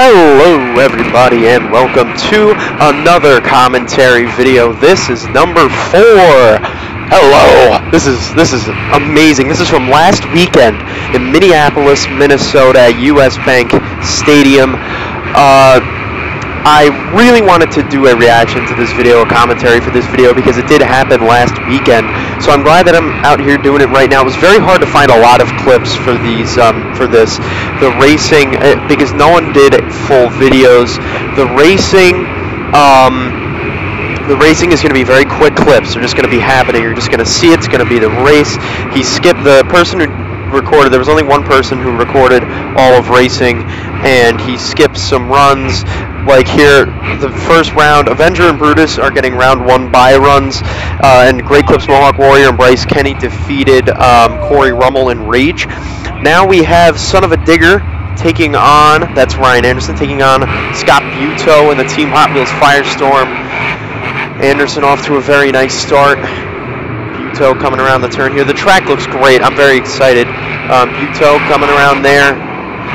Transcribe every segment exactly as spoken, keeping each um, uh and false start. Hello everybody and welcome to another commentary video. This is number four. Hello. This is this is amazing. This is from last weekend in Minneapolis, Minnesota, U S Bank Stadium. Uh, I really wanted to do a reaction to this video, a commentary for this video, because it did happen last weekend. So I'm glad that I'm out here doing it right now. It was very hard to find a lot of clips for these, um, for this, the racing, uh, because no one did full videos. The racing, um, the racing is going to be very quick clips. They're just going to be happening. You're just going to see it. It's going to be the race. He skipped the person who recorded. There was only one person who recorded all of racing, and he skipped some runs. Like here, the first round, Avenger and Brutus are getting round one by runs, uh, and Great Clips Mohawk Warrior and Bryce Kenny defeated um, Corey Rummel and Rage. Now we have Son of a Digger taking on, that's Ryan Anderson, taking on Scott Buetow and the Team Hot Wheels Firestorm. Anderson off to a very nice start. Buetow coming around the turn here. The track looks great. I'm very excited. Um, Buetow coming around there.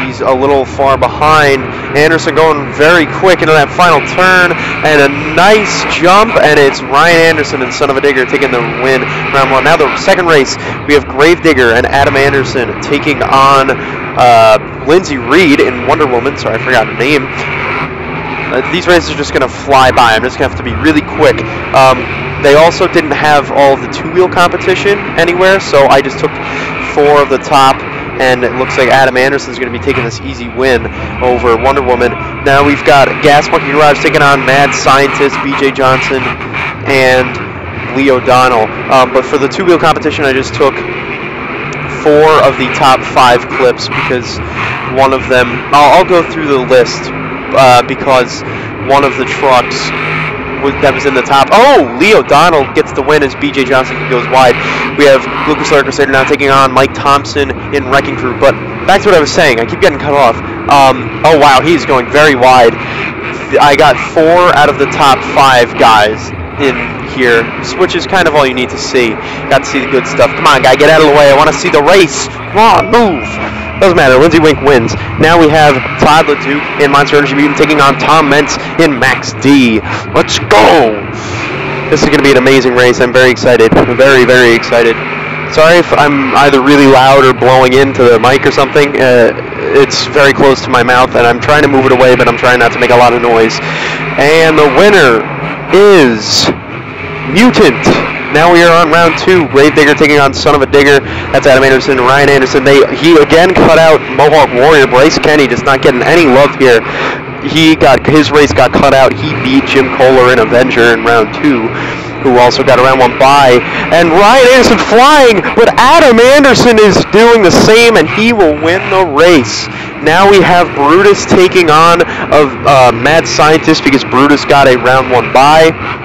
He's a little far behind. Anderson going very quick into that final turn, and a nice jump, and it's Ryan Anderson and Son of a Digger taking the win round one. Now the second race, we have Gravedigger and Adam Anderson taking on uh, Lindsay Reed in Wonder Woman. Sorry, I forgot her name. Uh, these races are just going to fly by. I'm just going to have to be really quick. Um, they also didn't have all of the two-wheel competition anywhere, so I just took four of the top. And it looks like Adam Anderson's going to be taking this easy win over Wonder Woman. Now we've got Gas Monkey Garage taking on Mad Scientist, B J Johnson, and Lee O'Donnell. Um, but for the two-wheel competition, I just took four of the top five clips because one of them... I'll, I'll go through the list uh, because one of the trucks that was in the top. Oh, Lee O'Donnell gets the win as B J Johnson goes wide. We have Lucas Oil Crusader now taking on Mike Thompson in Wrecking Crew. But back to what I was saying. I keep getting cut off. Um, oh, wow, he's going very wide. I got four out of the top five guys in here, which is kind of all you need to see. Got to see the good stuff. Come on, guy, get out of the way. I want to see the race. Come on, move. Doesn't matter. Lindsay Wink wins. Now we have Todd LeDuc in Monster Energy Mutant taking on Tom Meents in Max D. Let's go! This is going to be an amazing race. I'm very excited. I'm very, very excited. Sorry if I'm either really loud or blowing into the mic or something. Uh, it's very close to my mouth, and I'm trying to move it away, but I'm trying not to make a lot of noise. And the winner is Mutant. Now we are on round two. Gravedigger taking on Son of a Digger. That's Adam Anderson, Ryan Anderson. They he again cut out Mohawk Warrior. Bryce Kenny just not getting any love here. He got his race got cut out. He beat Jim Kohler and Avenger in round two, who also got a round one bye. And Ryan Anderson flying, but Adam Anderson is doing the same, and he will win the race. Now we have Brutus taking on a uh, Mad Scientist because Brutus got a round one bye.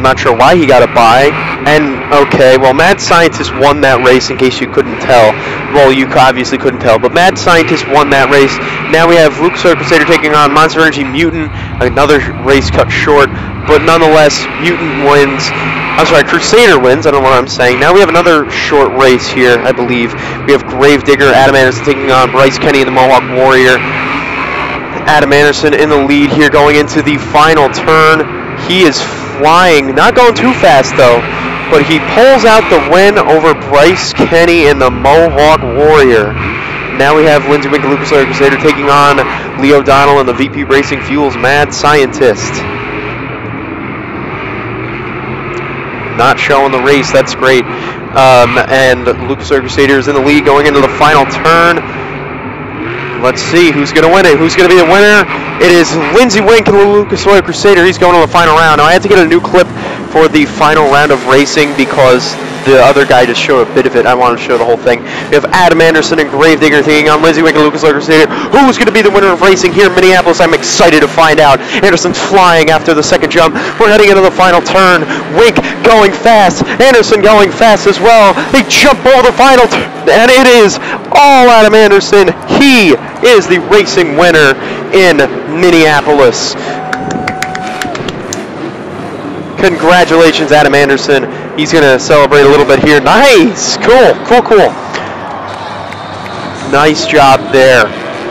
I'm not sure why he got a bye. And, okay, well, Mad Scientist won that race, in case you couldn't tell. Well, you obviously couldn't tell, but Mad Scientist won that race. Now we have Lucas Oil Crusader taking on Monster Energy Mutant, another race cut short, but nonetheless, Mutant wins. I'm sorry, Crusader wins, I don't know what I'm saying. Now we have another short race here, I believe. We have Gravedigger, Adam Anderson taking on Bryce Kenny and the Mohawk Warrior. Adam Anderson in the lead here going into the final turn. He is flying, not going too fast though, but he pulls out the win over Bryce Kenny and the Mohawk Warrior. Now we have Lindsay Wink and Lucas Oil Crusader taking on Lee O'Donnell and the V P Racing Fuels Mad Scientist. Not showing the race, that's great. Um, and Lucas Oil Crusader is in the lead going into the final turn. Let's see who's going to win it. Who's going to be the winner? It is Lindsay Wink and Lucas Oil Crusader. He's going to the final round. Now, I had to get a new clip for the final round of racing because the other guy just showed a bit of it. I wanted to show the whole thing. We have Adam Anderson and Gravedigger taking on Lindsay Wink and Lucas Oil Crusader. Who's going to be the winner of racing here in Minneapolis? I'm excited to find out. Anderson's flying after the second jump. We're heading into the final turn. Wink going fast. Anderson going fast as well. They jump ball the final turn. And it is all Adam Anderson. He is the racing winner in Minneapolis. Congratulations, Adam Anderson. He's going to celebrate a little bit here. Nice! Cool, cool, cool. Nice job there.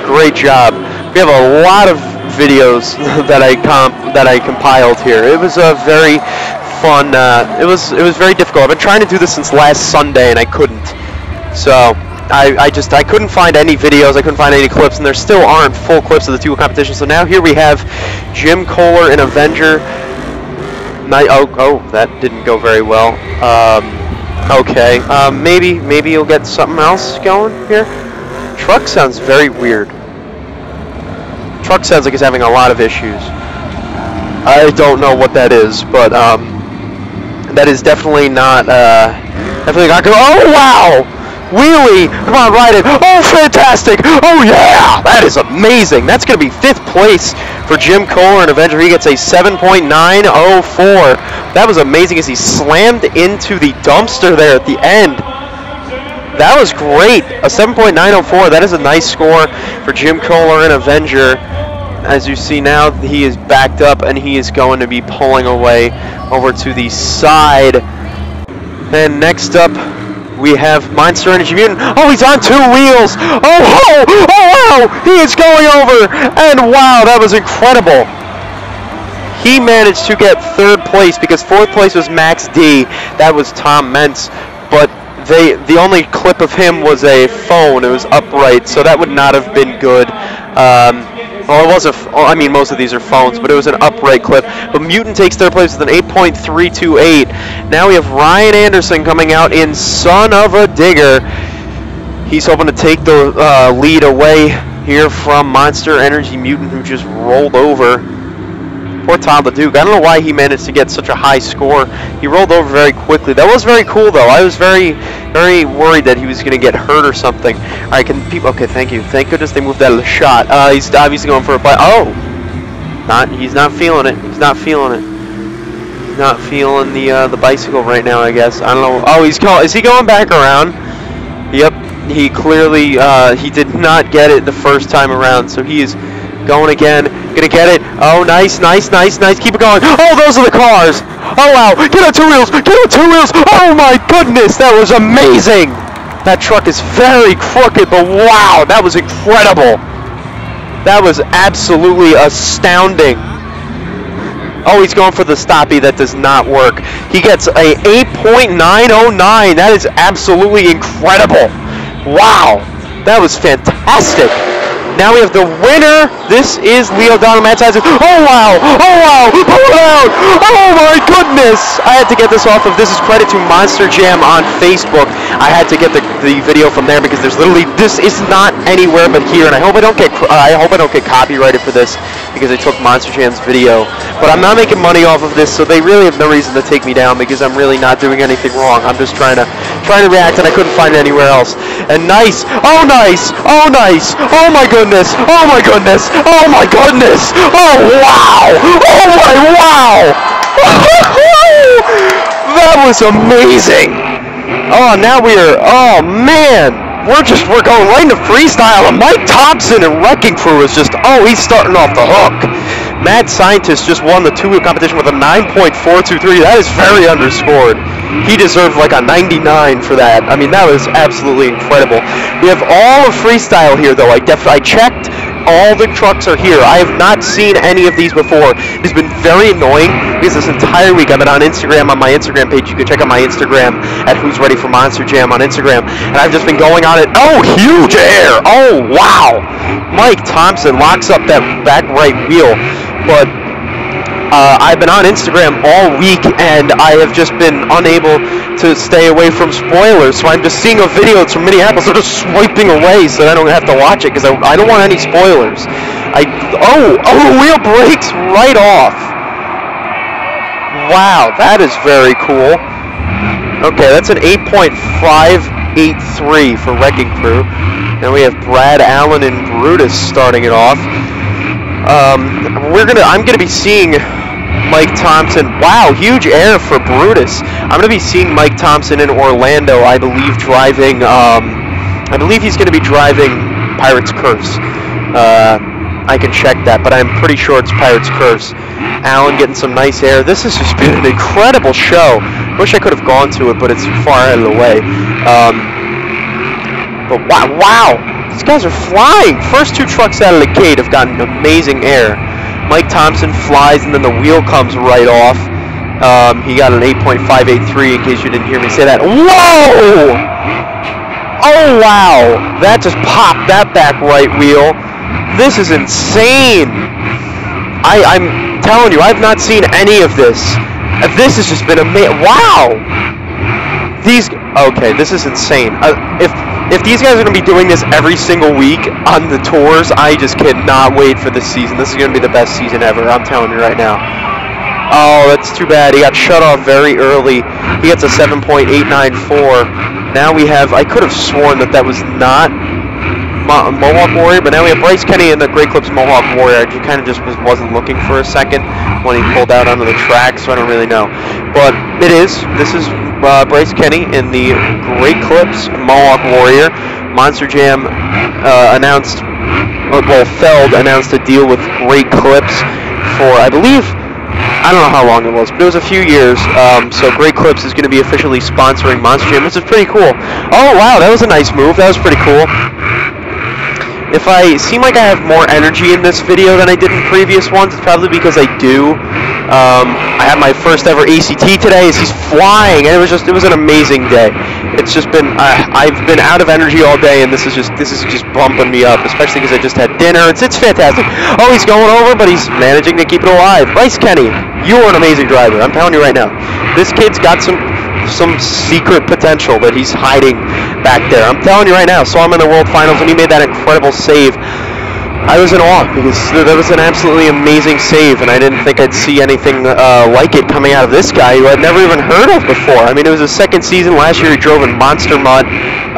Great job. We have a lot of videos that I comp that I compiled here. It was a very fun. Uh, it was it was very difficult. I've been trying to do this since last Sunday and I couldn't. So I I just I couldn't find any videos. I couldn't find any clips, and there still aren't full clips of the two competitions. So now here we have Jim Kohler and Avenger. I, oh, oh, that didn't go very well. Um, okay, um, maybe, maybe you'll get something else going here. Truck sounds very weird. Truck sounds like it's having a lot of issues. I don't know what that is, but um, that is definitely not. Uh, definitely not good. Oh wow! Wheelie! Come on, ride it! Oh, fantastic! Oh yeah! That is amazing! That's going to be fifth place for Jim Kohler and Avenger. He gets a seven point nine oh four. That was amazing as he slammed into the dumpster there at the end. That was great. A seven point nine oh four. That is a nice score for Jim Kohler and Avenger. As you see now, he is backed up and he is going to be pulling away over to the side. And next up, we have Monster Energy Mutant. Oh, he's on two wheels. Oh, oh, oh, oh, he is going over. And wow, that was incredible. He managed to get third place because fourth place was Max D. That was Tom Meents. But they, the only clip of him was a phone. It was upright, so that would not have been good. Um, well, it was a, f I mean, most of these are phones, but it was an upright clip. But Mutant takes third place with an eight point three two eight. Now we have Ryan Anderson coming out in Son of a Digger. He's hoping to take the uh, lead away here from Monster Energy Mutant, who just rolled over. Poor Todd LeDuc. I don't know why he managed to get such a high score. He rolled over very quickly. That was very cool, though. I was very, very worried that he was going to get hurt or something. All right, can people? Okay, thank you. Thank goodness they moved that little shot. Uh, he's obviously going for a bite. Oh, not. He's not feeling it. He's not feeling it. He's not feeling the uh, the bicycle right now. I guess I don't know. Oh, he's going. Is he going back around? Yep. He clearly uh, he did not get it the first time around. So he is going again. Gonna get it. Oh, nice, nice, nice, nice. Keep it going. Oh, those are the cars. Oh, wow. Get on two wheels. Get on two wheels. Oh, my goodness. That was amazing. That truck is very crooked, but wow, that was incredible. That was absolutely astounding. Oh, he's going for the stoppie. That does not work. He gets a eight point nine oh nine. That is absolutely incredible. Wow. That was fantastic. Now we have the winner. This is Lee O'Donnell, Mad Scientist. Oh wow! Oh wow! Oh wow! Oh my goodness! I had to get this off of. This is credit to Monster Jam on Facebook. I had to get the, the video from there because there's literally this is not anywhere but here, and I hope I don't get uh, I hope I don't get copyrighted for this because I took Monster Jam's video. But I'm not making money off of this, so they really have no reason to take me down because I'm really not doing anything wrong. I'm just trying to trying to react, and I couldn't find it anywhere else. And nice! Oh nice! Oh nice! Oh my goodness! Oh my goodness! Oh my goodness! Oh wow! Oh my wow! That was amazing! Oh, now we are. Oh man, we're just we're going right into freestyle. And Mike Thompson and Wrecking Crew is just oh, he's starting off the hook. Mad Scientist just won the two-wheel competition with a nine point four two three. That is very underscored. He deserved like a ninety-nine for that. I mean, that was absolutely incredible. We have all of freestyle here, though. I def I checked. All the trucks are here. I have not seen any of these before. It's been very annoying because this entire week I've been on Instagram, on my Instagram page. You can check out my Instagram at Who's Ready for Monster Jam on Instagram. And I've just been going on it. Oh, huge air. Oh, wow. Mike Thompson locks up that back right wheel. But Uh, I've been on Instagram all week, and I have just been unable to stay away from spoilers, so I'm just seeing a video that's from Minneapolis, so I'm just swiping away so that I don't have to watch it, because I, I don't want any spoilers. I, oh, oh, the wheel breaks right off. Wow, that is very cool. Okay, that's an eight point five eight three for Wrecking Crew. Now we have Brad Allen and Brutus starting it off. Um, we're gonna, I'm gonna be seeing Mike Thompson. Wow, huge air for Brutus. I'm gonna be seeing Mike Thompson in Orlando, I believe, driving, um, I believe he's gonna be driving Pirate's Curse. Uh, I can check that, but I'm pretty sure it's Pirate's Curse. Allen getting some nice air. This has just been an incredible show. Wish I could have gone to it, but it's far out of the way. Um, but wow, wow. These guys are flying. First two trucks out of the gate have gotten amazing air. Mike Thompson flies, and then the wheel comes right off. Um, he got an eight point five eight three, in case you didn't hear me say that. Whoa! Oh, wow. That just popped that back right wheel. This is insane. I, I'm telling you, I've not seen any of this. This has just been amazing. Wow! These... Okay, this is insane. Uh, if if these guys are going to be doing this every single week on the tours, I just cannot wait for this season. This is going to be the best season ever, I'm telling you right now. Oh, that's too bad. He got shut off very early. He gets a seven point eight nine four. Now we have... I could have sworn that that was not Mo Mohawk Warrior, but now we have Bryce Kenny and the Great Clips Mohawk Warrior. I kind of just was, wasn't looking for a second when he pulled out onto the track, so I don't really know. But it is. This is... Uh, Bryce Kenny in the Great Clips Mohawk Warrior. Monster Jam uh, announced, well, Feld announced a deal with Great Clips for, I believe, I don't know how long it was, but it was a few years. Um, so Great Clips is going to be officially sponsoring Monster Jam, which is pretty cool. Oh, wow, that was a nice move. That was pretty cool. If I seem like I have more energy in this video than I did in previous ones, it's probably because I do. Um, I had my first ever A C T today. He's flying, and it was just—it was an amazing day. It's just been—I've uh, been out of energy all day, and this is just this is just bumping me up, especially because I just had dinner. It's it's fantastic. Oh, he's going over, but he's managing to keep it alive. Bryce Kenny, you are an amazing driver. I'm telling you right now, this kid's got some some secret potential that he's hiding back there. I'm telling you right now. Saw him in the World Finals, and he made that incredible save. I was in awe because that was an absolutely amazing save, and I didn't think I'd see anything uh, like it coming out of this guy who I'd never even heard of before. I mean, it was his second season. Last year he drove in Monster Mutt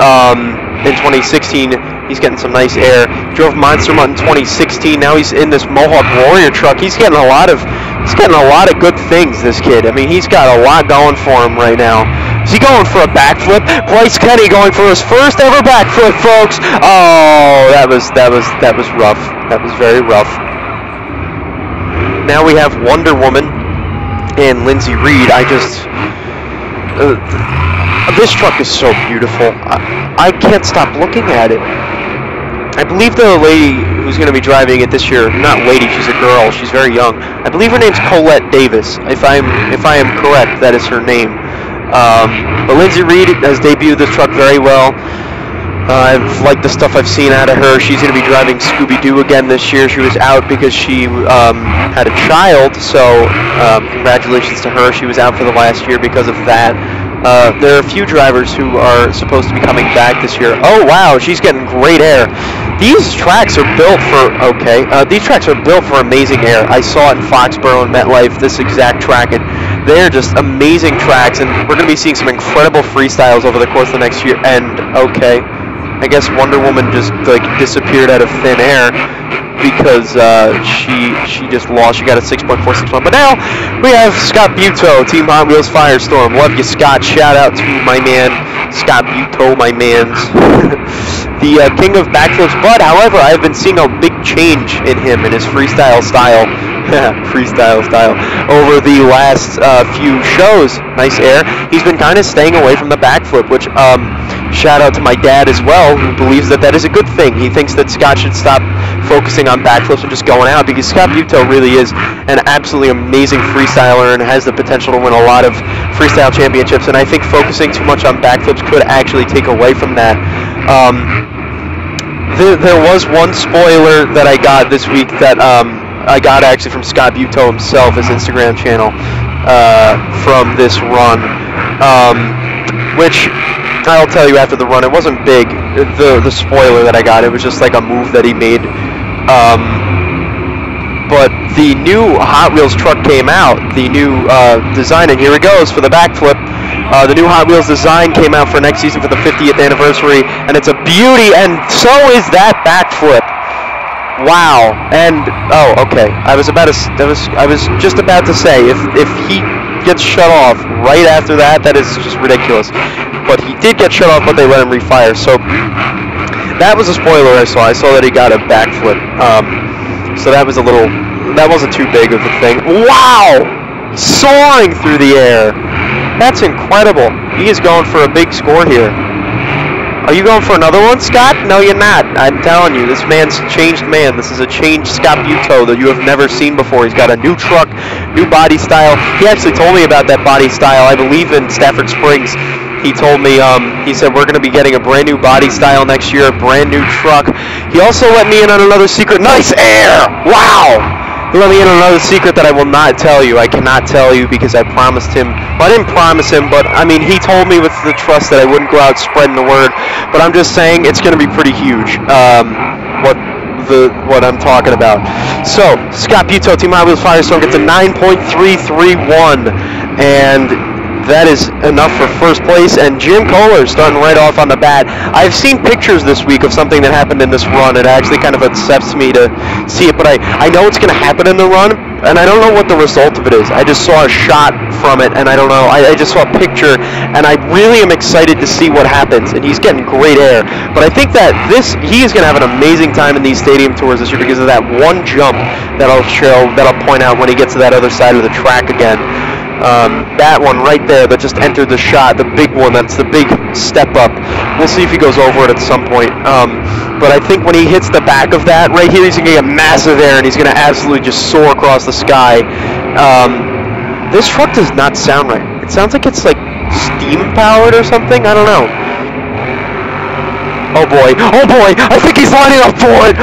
um, in twenty sixteen. He's getting some nice air. Drove Monster Mutt in twenty sixteen. Now he's in this Mohawk Warrior truck. He's getting a lot of he's getting a lot of good things, this kid. I mean, he's got a lot going for him right now. Is he going for a backflip? Bryce Kenny going for his first ever backflip, folks. Oh, that was that was that was rough. That was very rough. Now we have Wonder Woman and Lindsay Reed. I just uh, this truck is so beautiful. I, I can't stop looking at it. I believe the lady who's going to be driving it this year, not lady, she's a girl. She's very young. I believe her name's Colette Davis. If I'm if I am correct, that is her name. Um, but Lindsay Reed has debuted this truck very well. Uh, I've liked the stuff I've seen out of her. She's going to be driving Scooby-Doo again this year. She was out because she um, had a child, so um, congratulations to her. She was out for the last year because of that. Uh, there are a few drivers who are supposed to be coming back this year. Oh, wow, she's getting great air. These tracks are built for, okay, uh, these tracks are built for amazing air. I saw it in Foxborough and MetLife, this exact track, and they're just amazing tracks, and we're going to be seeing some incredible freestyles over the course of the next year. And, okay, I guess Wonder Woman just, like, disappeared out of thin air because uh, she she just lost. She got a six point four six one. But now we have Scott Buetow, Team Hot Wheels Firestorm. Love you, Scott. Shout out to my man, Scott Buetow, my man's. The uh, king of backflips, but however, I've been seeing a big change in him and his freestyle style, freestyle style, over the last uh, few shows. Nice air. He's been kind of staying away from the backflip, which um, shout out to my dad as well, who believes that that is a good thing. He thinks that Scott should stop focusing on backflips and just going out, because Scott Buetow really is an absolutely amazing freestyler and has the potential to win a lot of freestyle championships, and I think focusing too much on backflips could actually take away from that. Um, There, there was one spoiler that I got this week that um, I got actually from Scott Buetow himself, his Instagram channel, uh, from this run, um, which I'll tell you after the run. It wasn't big, the, the spoiler that I got. It was just like a move that he made. Um, but the new Hot Wheels truck came out, the new uh, design, and here it goes for the backflip. Uh, the new Hot Wheels design came out for next season for the fiftieth anniversary, and it's a beauty, and so is that backflip. Wow. And, oh, okay, I was about to, I was, I was just about to say, if, if he gets shut off right after that, that is just ridiculous. But he did get shut off, but they let him refire, so that was a spoiler I saw. I saw that he got a backflip, um, so that was a little, that wasn't too big of a thing. Wow! Soaring through the air. That's incredible. He is going for a big score here. Are you going for another one, Scott? No, you're not. I'm telling you, this man's a changed man. This is a changed Scott Buetow that you have never seen before. He's got a new truck, new body style. He actually told me about that body style, I believe, in Stafford Springs. He told me, um, he said, we're going to be getting a brand new body style next year, a brand new truck. He also let me in on another secret. Nice air! Wow! He let me in on another secret that I will not tell you. I cannot tell you because I promised him. Well, I didn't promise him, but, I mean, he told me with the trust that I wouldn't go out spreading the word. But I'm just saying it's going to be pretty huge, um, what the what I'm talking about. So, Scott Buetow, Team Hot Wheels Firestorm gets a nine point three three one, and that is enough for first place, and Jim Kohler starting right off on the bat. I've seen pictures this week of something that happened in this run. It actually kind of upsets me to see it, but I, I know it's going to happen in the run, and I don't know what the result of it is. I just saw a shot from it, and I don't know. I, I just saw a picture, and I really am excited to see what happens, and he's getting great air. But I think that this he is going to have an amazing time in these stadium tours this year because of that one jump that I'll show, that I'll point out when he gets to that other side of the track again. Um, that one right there that just entered the shot, the big one, that's the big step up. We'll see if he goes over it at some point. Um, but I think when he hits the back of that, right here, he's going to get massive air, and he's going to absolutely just soar across the sky. Um, this truck does not sound right. It sounds like it's, like, steam-powered or something. I don't know. Oh, boy. Oh, boy. I think he's lining up for it.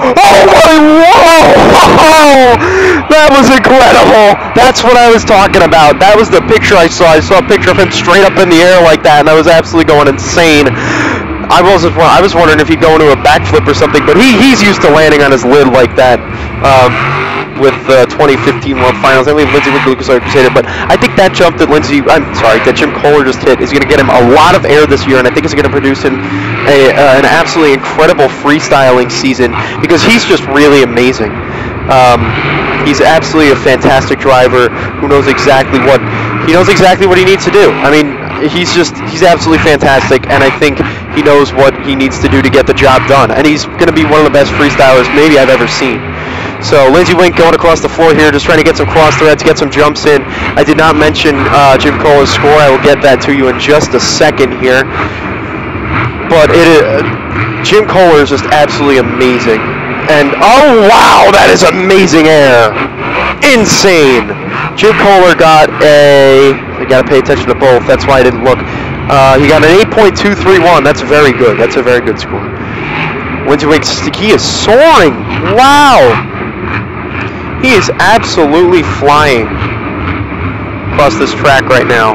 Oh, my, whoa! Whoa! That was incredible! That's what I was talking about. That was the picture I saw. I saw a picture of him straight up in the air like that, and I was absolutely going insane. I was I was wondering if he'd go into a backflip or something, but he, he's used to landing on his lid like that um, with the uh, twenty fifteen World Finals. I believe Lindsay Reed, Lucas Oil Crusader, but I think that jump that Lindsay, I'm sorry, that Jim Kohler just hit is going to get him a lot of air this year, and I think it's going to produce him a, uh, an absolutely incredible freestyling season because he's just really amazing. Um, he's absolutely a fantastic driver who knows exactly what he knows exactly what he needs to do. I mean, he's just he's absolutely fantastic, and I think he knows what he needs to do to get the job done. And he's going to be one of the best freestylers maybe I've ever seen. So Lindsay Wink going across the floor here, just trying to get some cross threads, get some jumps in. I did not mention uh, Jim Kohler's score. I will get that to you in just a second here. But it uh, Jim Kohler is just absolutely amazing. And, oh, wow, that is amazing air. Insane. Jim Kohler got a, I got to pay attention to both. That's why I didn't look. Uh, he got an eight point two three one. That's very good. That's a very good score. Lindsay Wink, he is soaring. Wow. He is absolutely flying across this track right now.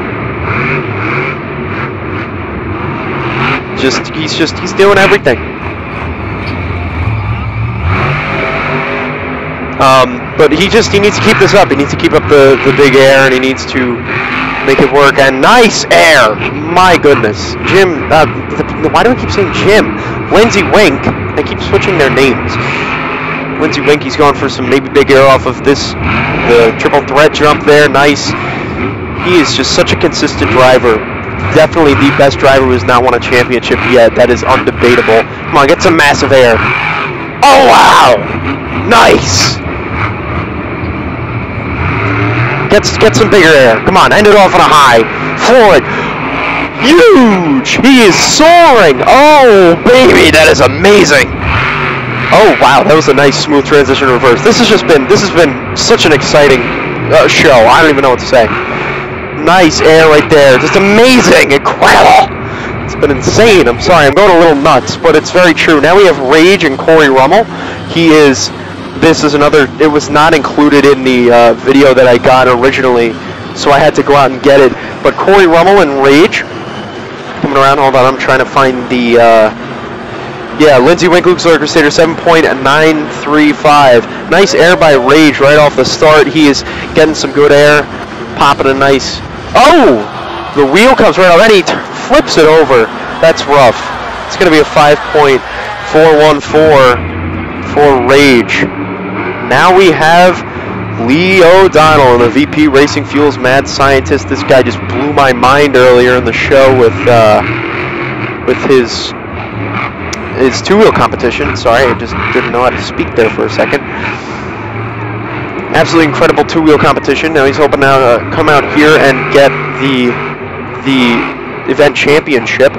Just, he's just, he's doing everything. Um, but he just, he needs to keep this up. He needs to keep up the, the big air, and he needs to make it work. And nice air! My goodness. Jim, uh, the, why do I keep saying Jim? Lindsay Wink. I keep switching their names. Lindsay Wink, he's going for some maybe big air off of this, the triple threat jump there. Nice. He is just such a consistent driver. Definitely the best driver who has not won a championship yet. That is undebatable. Come on, get some massive air. Oh, wow! Nice! Get, get some bigger air. Come on, end it off on a high. Floyd. Huge! He is soaring! Oh, baby, that is amazing! Oh, wow, that was a nice, smooth transition reverse. This has just been, this has been such an exciting uh, show. I don't even know what to say. Nice air right there. Just amazing! Incredible! It's been insane. I'm sorry, I'm going a little nuts, but it's very true. Now we have Rage and Corey Rummel. He is... This is another, it was not included in the uh, video that I got originally, so I had to go out and get it. But Corey Rummel and Rage, coming around, hold on, I'm trying to find the, uh, yeah, Lindsay Wink, Lucas Oil Crusader, seven point nine three five. Nice air by Rage right off the start. He is getting some good air, popping a nice, oh, the wheel comes right off, and he flips it over. That's rough. It's going to be a five point four one four for Rage. Now we have Lee O'Donnell and the V P Racing Fuels Mad Scientist. This guy just blew my mind earlier in the show with uh, with his his two-wheel competition. Sorry, I just didn't know how to speak there for a second. Absolutely incredible two-wheel competition. Now he's hoping to uh, come out here and get the the event championship.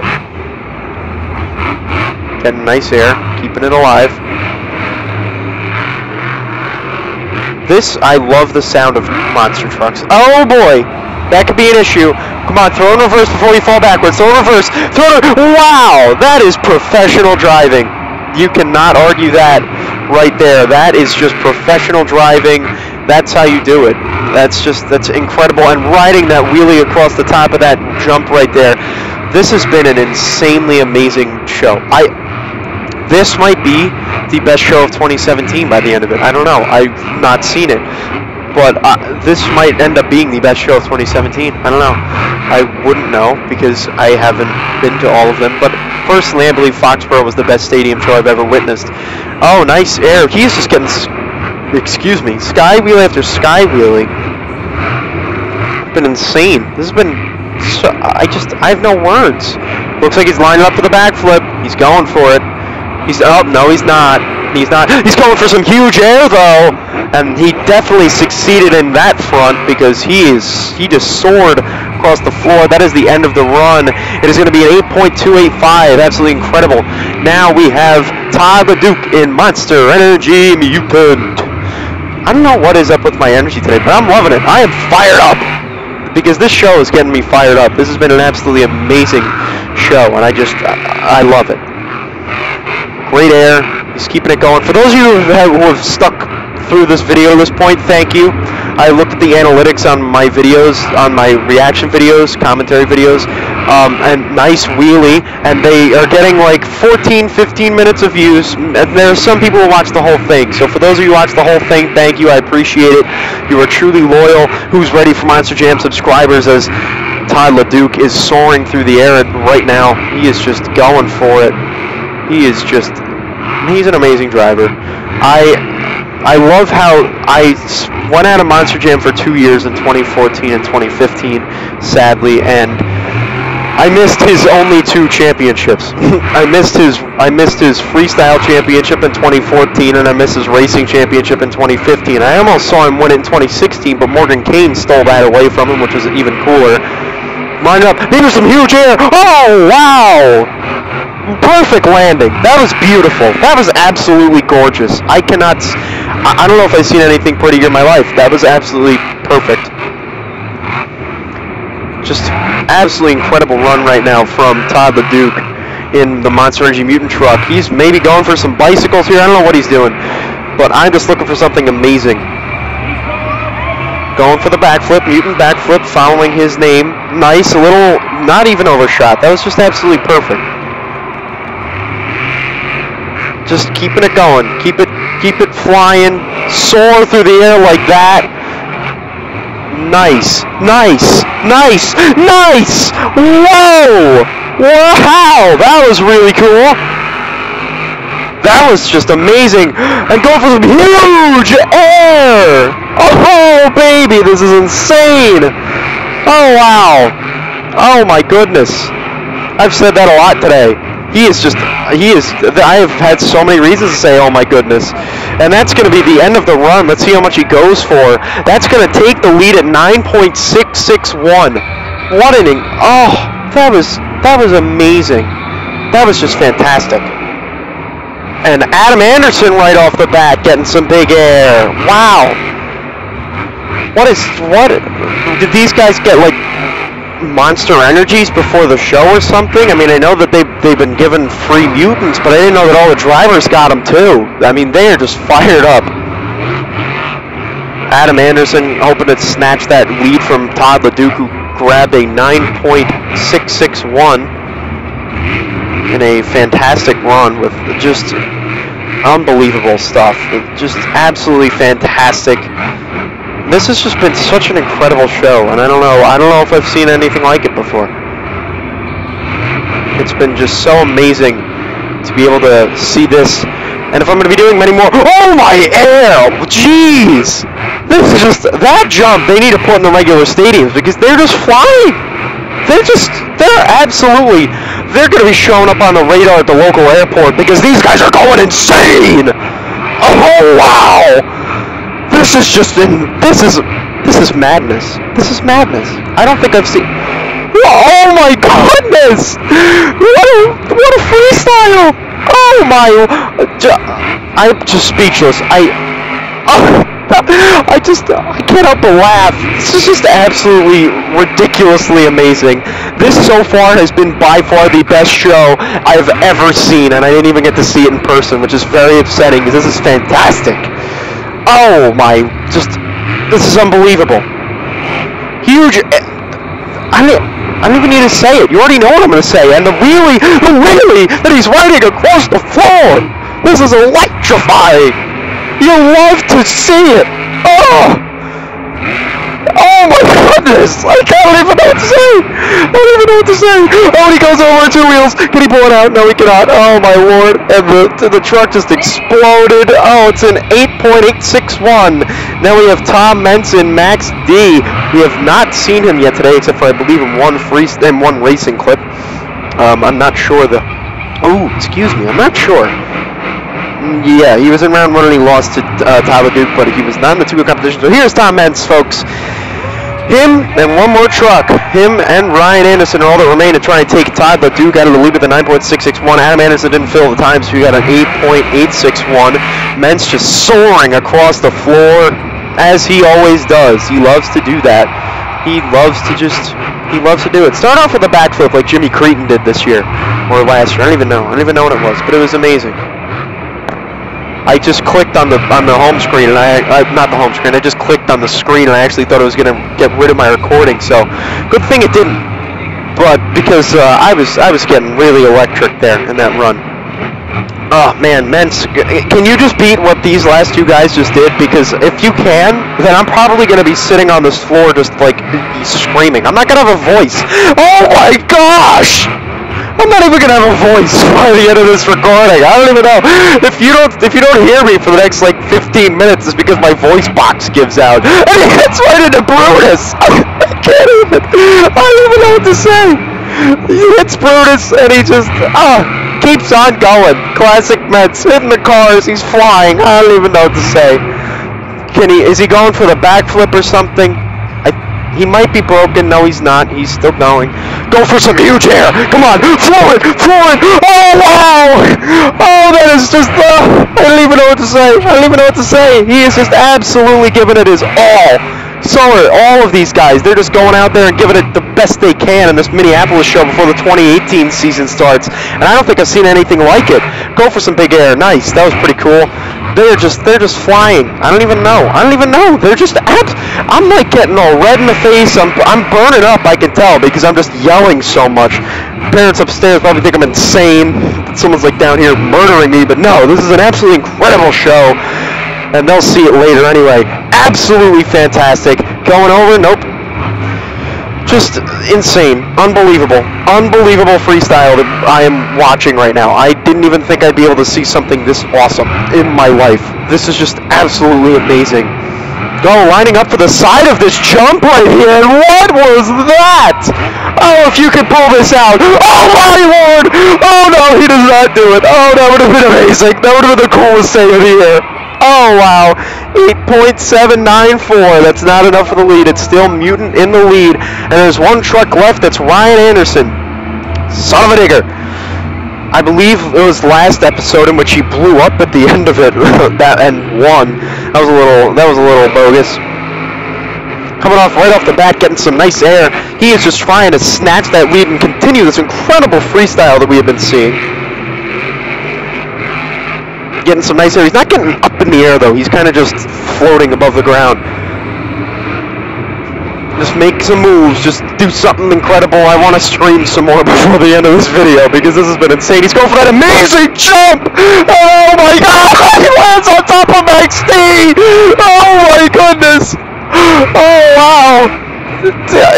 Got nice air, keeping it alive. This, I love the sound of monster trucks. Oh boy, that could be an issue. Come on, throw in reverse before you fall backwards. Throw in reverse, throw in, wow, that is professional driving. You cannot argue that right there. That is just professional driving. That's how you do it. That's just, that's incredible. And riding that wheelie across the top of that jump right there. This has been an insanely amazing show. I, this might be the best show of twenty seventeen by the end of it. I don't know. I've not seen it. But uh, this might end up being the best show of twenty seventeen. I don't know. I wouldn't know because I haven't been to all of them. But personally, I believe Foxborough was the best stadium show I've ever witnessed. Oh, nice air. He's just getting, excuse me, sky wheel after sky wheeling. It's been insane. This has been, so, I just, I have no words. Looks like he's lining up for the backflip. He's going for it. He's, oh, no, he's not. He's not. He's going for some huge air, though. And he definitely succeeded in that front because he is, he just soared across the floor. That is the end of the run. It is going to be an eight point two eight five. Absolutely incredible. Now we have Todd LeDuc in Monster Energy Mutant. I don't know what is up with my energy today, but I'm loving it. I am fired up because this show is getting me fired up. This has been an absolutely amazing show, and I just, I, I love it. Great air, he's keeping it going. For those of you who have stuck through this video to this point, thank you. I looked at the analytics on my videos, on my reaction videos, commentary videos, um, and nice wheelie, and they are getting like fourteen, fifteen minutes of views, and there are some people who watch the whole thing. So for those of you who watch the whole thing, thank you, I appreciate it. You are truly loyal. Who's ready for Monster Jam subscribers as Todd LeDuc is soaring through the air right now. He is just going for it. He is just, he's an amazing driver. I I love how I went out of Monster Jam for two years in twenty fourteen and twenty fifteen, sadly, and I missed his only two championships. I missed his I missed his freestyle championship in twenty fourteen, and I missed his racing championship in twenty fifteen. I almost saw him win it in twenty sixteen, but Morgan Kane stole that away from him, which was even cooler. Line up, there's some huge air. Oh wow! Perfect landing. That was beautiful. That was absolutely gorgeous. I cannot... I, I don't know if I've seen anything prettier in my life. That was absolutely perfect. Just absolutely incredible run right now from Todd LeDuc in the Monster Energy Mutant truck. He's maybe going for some bicycles here. I don't know what he's doing. But I'm just looking for something amazing. Going for the backflip. Mutant backflip following his name. Nice. A little... Not even overshot. That was just absolutely perfect. Just keeping it going. Keep it keep it flying. Soar through the air like that. Nice. Nice. Nice. Nice. Whoa. Wow. That was really cool. That was just amazing. And going for some huge air. Oh, baby. This is insane. Oh, wow. Oh, my goodness. I've said that a lot today. He is just, he is, I have had so many reasons to say, oh my goodness. And that's going to be the end of the run. Let's see how much he goes for. That's going to take the lead at nine point six six one. What an, oh, that was, that was amazing. That was just fantastic. And Adam Anderson right off the bat getting some big air. Wow. What is, what, did these guys get like Monster Energies before the show or something? I mean, I know that they've, they've been given free mutants, but I didn't know that all the drivers got them too. I mean, they are just fired up. Adam Anderson hoping to snatch that lead from Todd LeDuc, who grabbed a nine point six six one in a fantastic run with just unbelievable stuff. Just absolutely fantastic. This has just been such an incredible show, and I don't know, I don't know if I've seen anything like it before. It's been just so amazing to be able to see this, and if I'm going to be doing many more, oh my air, jeez, this is just, that jump they need to put in the regular stadiums, because they're just flying, they're just, they're absolutely, they're going to be showing up on the radar at the local airport, because these guys are going insane, oh wow. This is just in. This is. This is madness. This is madness. I don't think I've seen. Oh my goodness! What a what a freestyle! Oh my, I'm just speechless. I, oh, I just, I can't help but laugh. This is just absolutely ridiculously amazing. This so far has been by far the best show I've ever seen, and I didn't even get to see it in person, which is very upsetting because this is fantastic. Oh my, just, this is unbelievable. Huge, I don't, I don't even need to say it. You already know what I'm going to say. And the wheelie, the wheelie that he's riding across the floor. This is electrifying. You love to see it. Oh, oh my goodness. Like, I don't even know what to say. I don't even know what to say. Oh, and he goes over on two wheels. Can he pull it out? No, he cannot. Oh, my Lord. And the, the truck just exploded. Oh, it's an eight point eight six one. Now we have Tom Meents, Max D. We have not seen him yet today, except for, I believe, in one free, in one racing clip. Um, I'm not sure the... Oh, excuse me. I'm not sure. Yeah, he was in round one and he lost to uh, Todd LeDuc, but he was not in the two-wheel competition. So here's Tom Meents, folks. Him and one more truck. Him and Ryan Anderson are all that remain to try to take Todd LeDuc out of the lead with a nine point six six one. Adam Anderson didn't fill the time, so he got an eight point eight six one. Meents just soaring across the floor, as he always does. He loves to do that. He loves to just, he loves to do it. Start off with a backflip like Jimmy Cretin did this year, or last year. I don't even know. I don't even know what it was, but it was amazing. I just clicked on the on the home screen, and I, I not the home screen. I just clicked on the screen, and I actually thought it was gonna get rid of my recording. So, good thing it didn't. But because uh, I was I was getting really electric there in that run. Oh man, Meents, can you just beat what these last two guys just did? Because if you can, then I'm probably gonna be sitting on this floor just like screaming. I'm not gonna have a voice. Oh my gosh! I'm not even gonna have a voice by the end of this recording. I don't even know. If you don't, if you don't hear me for the next like fifteen minutes, it's because my voice box gives out. And he hits right into Brutus. I can't even. I don't even know what to say. He hits Brutus, and he just ah keeps on going. Classic Meents hitting the cars. He's flying. I don't even know what to say. Can he? Is he going for the backflip or something? He might be broken. No, he's not. He's still going. Go for some huge air. Come on. Floor it. Floor it. Oh, wow. Oh, that is just... Uh, I don't even know what to say. I don't even know what to say. He is just absolutely giving it his all. So are all of these guys. They're just going out there and giving it the best they can in this Minneapolis show before the twenty eighteen season starts. And I don't think I've seen anything like it. Go for some big air. Nice. That was pretty cool. They're just, they're just flying. I don't even know. I don't even know. They're just, abs I'm like getting all red in the face. I'm, I'm burning up, I can tell, because I'm just yelling so much. Parents upstairs probably think I'm insane. Someone's like down here murdering me, but no, this is an absolutely incredible show. And they'll see it later anyway. Absolutely fantastic. Going over, nope. Just insane. Unbelievable. Unbelievable freestyle that I am watching right now. I didn't even think I'd be able to see something this awesome in my life. This is just absolutely amazing. Go lining up for the side of this jump right here. What was that? Oh, if you could pull this out. Oh, my Lord. Oh, no, he does not do it. Oh, that would have been amazing. That would have been the coolest thing of the year. Oh, wow. eight point seven nine four. That's not enough for the lead. It's still Mutant in the lead. And there's one truck left. That's Ryan Anderson. Son of a Digger. I believe it was last episode in which he blew up at the end of it that and won. That was a little, that was a little bogus. Coming off right off the bat, getting some nice air. He is just trying to snatch that lead and continue this incredible freestyle that we have been seeing. Getting some nice air. He's not getting up in the air, though. He's kind of just floating above the ground. Just make some moves. Just do something incredible. I want to scream some more before the end of this video, because this has been insane. He's going for that amazing jump! Oh, my God! He lands on top of Max D! Oh, my goodness! Oh, wow!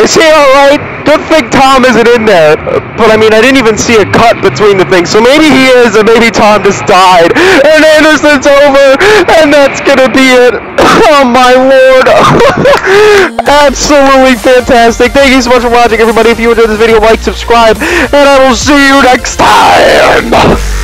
Is he alright? Good thing Tom isn't in there. But I mean, I didn't even see a cut between the things. So maybe he is, and maybe Tom just died. And Anderson's over, and that's gonna be it. Oh my Lord. Absolutely fantastic. Thank you so much for watching, everybody. If you enjoyed this video, like, subscribe, and I will see you next time.